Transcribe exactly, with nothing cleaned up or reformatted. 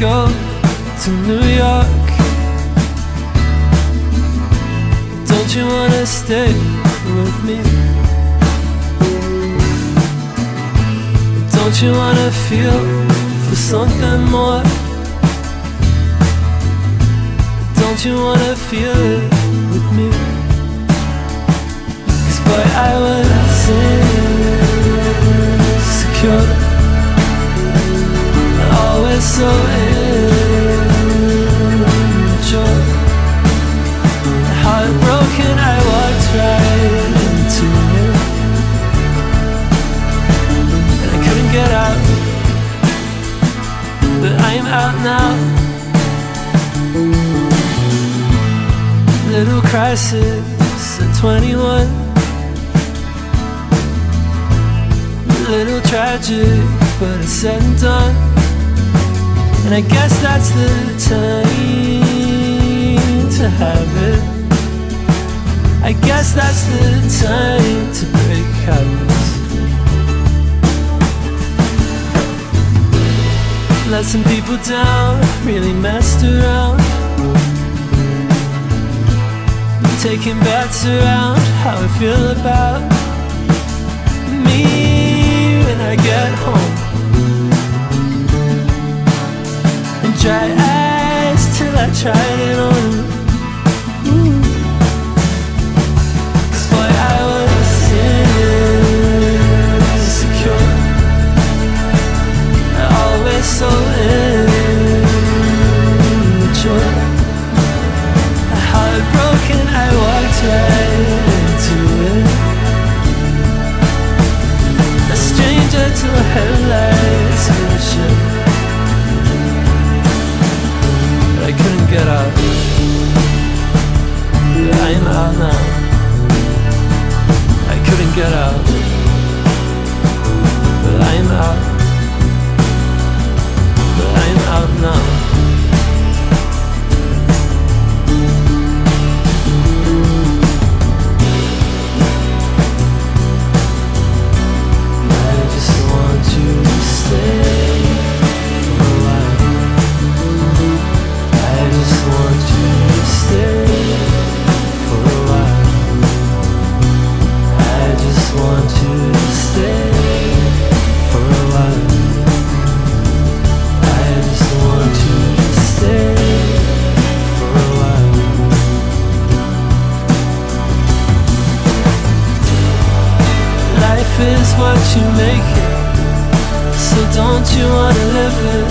go to New York. Don't you wanna stay with me? Don't you wanna feel for something more? Don't you wanna feel it with me? 'Cause boy, I was insecure, always so immature, heartbroken. I walked right into it, and I couldn't get out. But I'm out now. Little crisis at twenty-one, little tragic, but it's said and done. And I guess that's the time to have it. I guess that's the time to break habits. Let some people down, really messed around, taking bets around how I feel about me when I get home. Dry eyes till I tried it on. Ooh. 'Cause boy, I was insecure, always so immature, heartbroken. I walked right into it, a stranger to headlights and shit. I couldn't get out. I am out now. I couldn't get out. But I am out. But I am out now. Is what you make it, so don't you wanna live it?